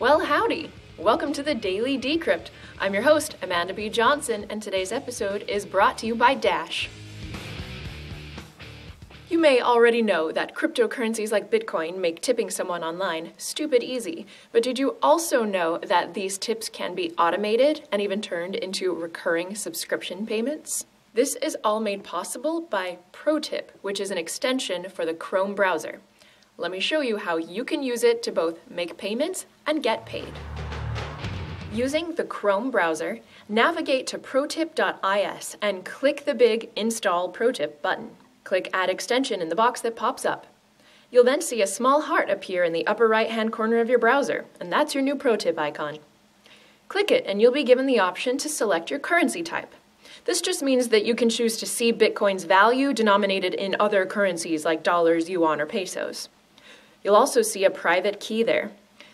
Well, howdy! Welcome to the Daily Decrypt. I'm your host, Amanda B. Johnson, and today's episode is brought to you by Dash. You may already know that cryptocurrencies like Bitcoin make tipping someone online stupid easy, but did you also know that these tips can be automated and even turned into recurring subscription payments? This is all made possible by ProTip, which is an extension for the Chrome browser. Let me show you how you can use it to both make payments and get paid. Using the Chrome browser, navigate to protip.is and click the big Install ProTip button. Click Add Extension in the box that pops up. You'll then see a small heart appear in the upper right-hand corner of your browser, and that's your new ProTip icon. Click it, and you'll be given the option to select your currency type. This just means that you can choose to see Bitcoin's value denominated in other currencies like dollars, yuan, or pesos. You'll also see a private key there.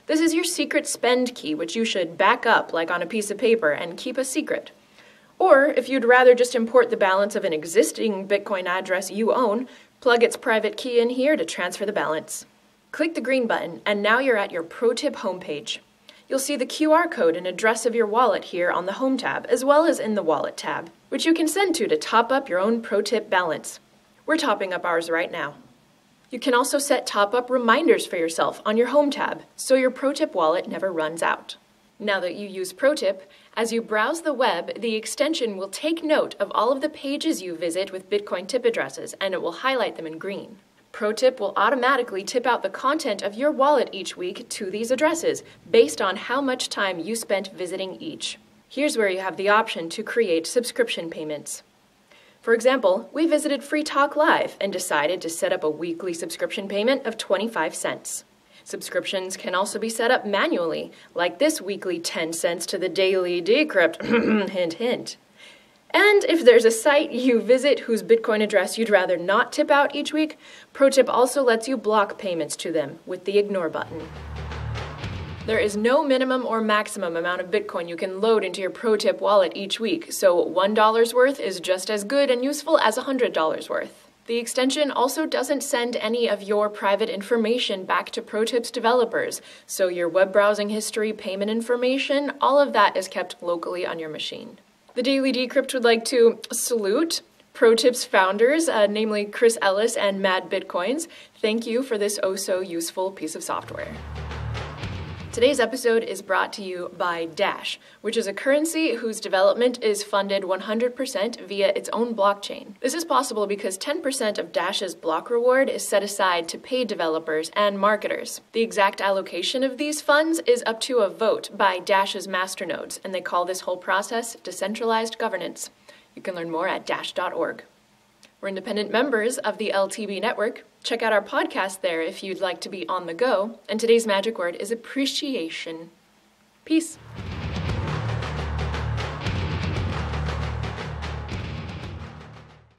This is your secret spend key, which you should back up like on a piece of paper and keep a secret. Or, if you'd rather just import the balance of an existing Bitcoin address you own, plug its private key in here to transfer the balance. Click the green button, and now you're at your ProTip homepage. You'll see the QR code and address of your wallet here on the Home tab, as well as in the Wallet tab, which you can send to top up your own ProTip balance. We're topping up ours right now. You can also set top-up reminders for yourself on your Home tab, so your ProTip wallet never runs out. Now that you use ProTip, as you browse the web, the extension will take note of all of the pages you visit with Bitcoin tip addresses, and it will highlight them in green. ProTip will automatically tip out the content of your wallet each week to these addresses, based on how much time you spent visiting each. Here's where you have the option to create subscription payments. For example, we visited Free Talk Live and decided to set up a weekly subscription payment of 25 cents. Subscriptions can also be set up manually, like this weekly 10 cents to the Daily Decrypt, hint hint. And if there's a site you visit whose Bitcoin address you'd rather not tip out each week, ProTip also lets you block payments to them with the Ignore button. There is no minimum or maximum amount of Bitcoin you can load into your ProTip wallet each week, so $1 worth is just as good and useful as $100 worth. The extension also doesn't send any of your private information back to ProTip's developers, so your web browsing history, payment information, all of that is kept locally on your machine. The Daily Decrypt would like to salute ProTip's founders, namely Chris Ellis and MadBitcoins. Thank you for this oh-so-useful piece of software. Today's episode is brought to you by Dash, which is a currency whose development is funded 100% via its own blockchain. This is possible because 10% of Dash's block reward is set aside to pay developers and marketers. The exact allocation of these funds is up to a vote by Dash's masternodes, and they call this whole process decentralized governance. You can learn more at dash.org. We're independent members of the LTB Network. Check out our podcast there if you'd like to be on the go. And today's magic word is appreciation. Peace.